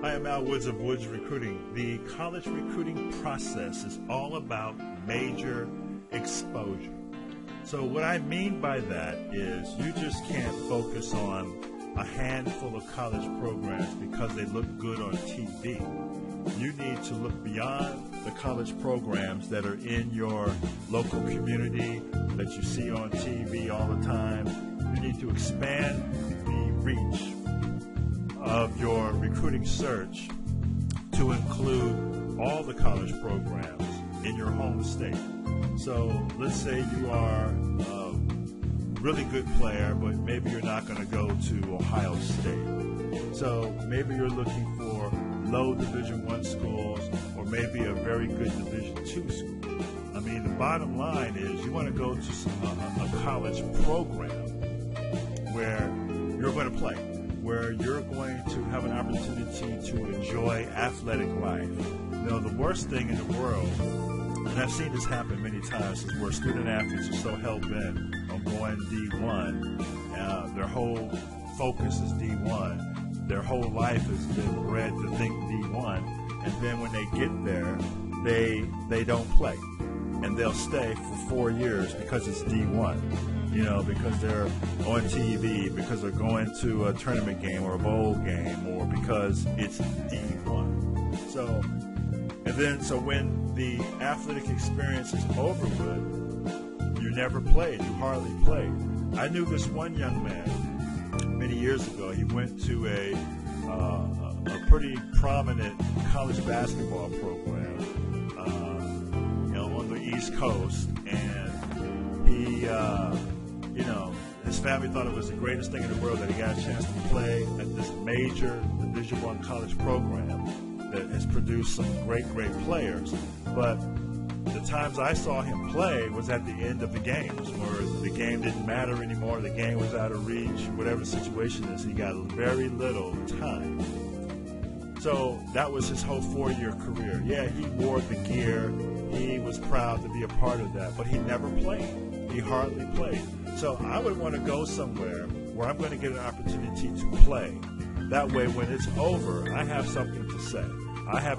I am Al Woods of Woods Recruiting. The college recruiting process is all about major exposure. So what I mean by that is you just can't focus on a handful of college programs because they look good on TV. You need to look beyond the college programs that are in your local community that you see on TV all the time. You need to expand the reach of your recruiting search to include all the college programs in your home state. So let's say you are a really good player, but maybe you're not going to go to Ohio State. So maybe you're looking for low Division I schools or maybe a very good Division II school. I mean, the bottom line is you want to go to a college program where you're going to play, where you're going to have an opportunity to enjoy athletic life. You know, the worst thing in the world, and I've seen this happen many times, is where student athletes are so hell-bent on going D1. Their whole focus is D1. Their whole life has been bred to think D1. And then when they get there, they don't play. And they'll stay for 4 years because it's D1. You know, because they're on TV, because they're going to a tournament game or a bowl game, or because it's D1. So when the athletic experience is over with, you never played, you hardly played. I knew this one young man many years ago. He went to a pretty prominent college basketball program, on the East Coast, and he. His family thought it was the greatest thing in the world that he got a chance to play at this major Division I college program that has produced some great, great players. But the times I saw him play was at the end of the games, where the game didn't matter anymore, the game was out of reach, whatever the situation is, he got very little time. So that was his whole four-year career. Yeah, he wore the gear, he was proud to be a part of that, but he never played. He hardly played. So I would want to go somewhere where I'm going to get an opportunity to play. That way when it's over, I have something to say. I have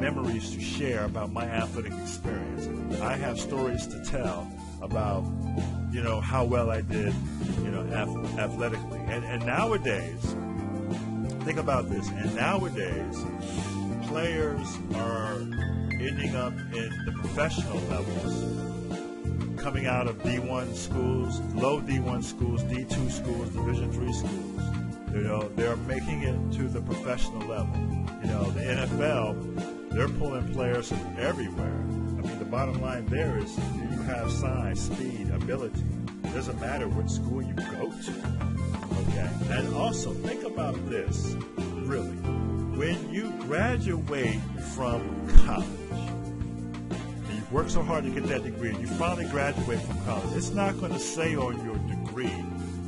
memories to share about my athletic experience. I have stories to tell about, how well I did, athletically. And nowadays, think about this, and nowadays players are ending up in the professional levels, coming out of D1 schools, low D1 schools, D2 schools, Division III schools. They're making it to the professional level. The NFL, they're pulling players from everywhere. I mean, the bottom line there is you have size, speed, ability. It doesn't matter what school you go to, okay? And also, think about this, really. When you graduate from college, work so hard to get that degree, and you finally graduate from college, it's not going to say on your degree,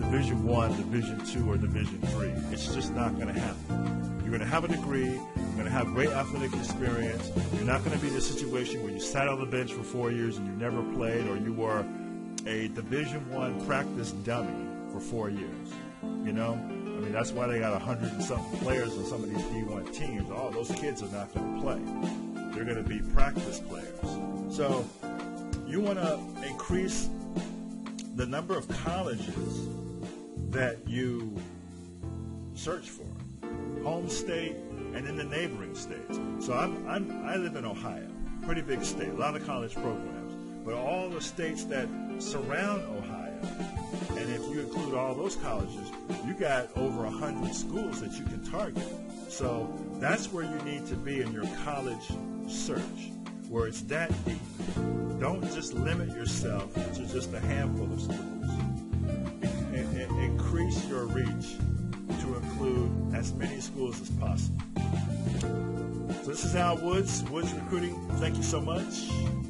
Division I, Division II, or Division III. It's just not going to happen. You're going to have a degree, you're going to have great athletic experience, you're not going to be in a situation where you sat on the bench for 4 years and you never played, or you were a Division I practice dummy for 4 years, I mean, that's why they got 100-something players on some of these D1 teams. All those kids are not going to play. They're going to be practice players. So you want to increase the number of colleges that you search for, home state and in the neighboring states. So I live in Ohio, pretty big state, a lot of college programs, but all the states that surround Ohio, and if you include all those colleges, you got over 100 schools that you can target. So that's where you need to be in your college search, where it's that deep. Don't just limit yourself to just a handful of schools. Increase your reach to include as many schools as possible. So this is Al Woods, Woods Recruiting. Thank you so much.